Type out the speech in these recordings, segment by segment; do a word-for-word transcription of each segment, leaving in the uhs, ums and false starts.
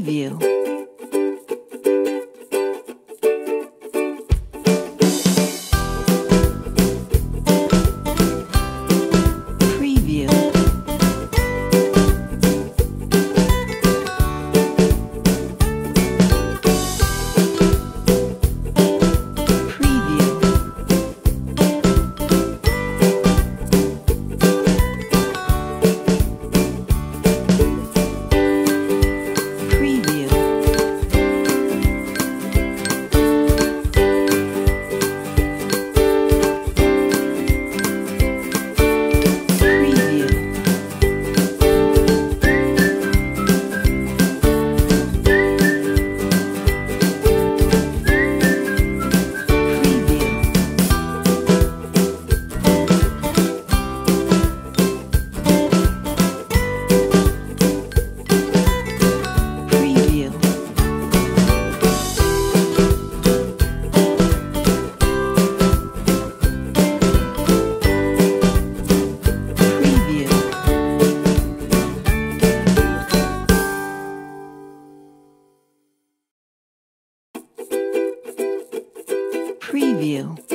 preview. Preview. Preview. Preview.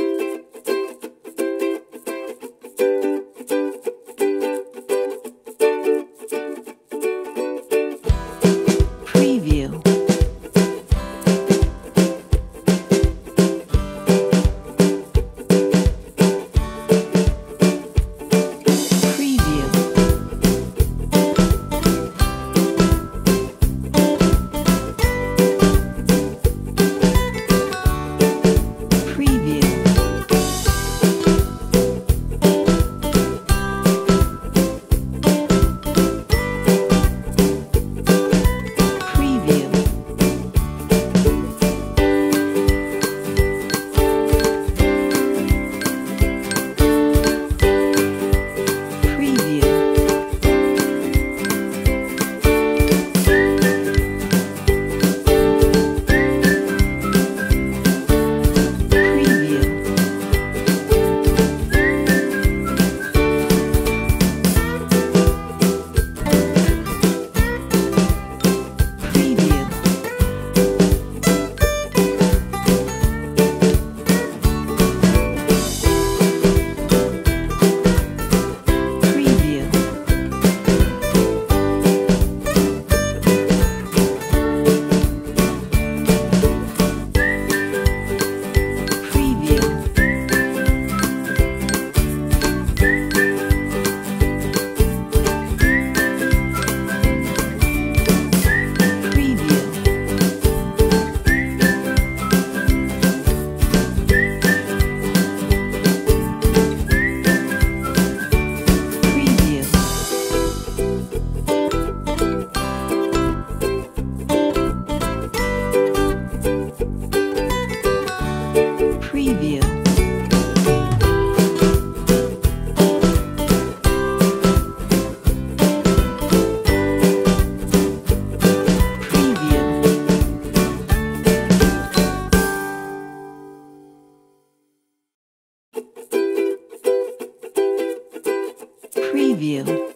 Preview. Preview. Preview.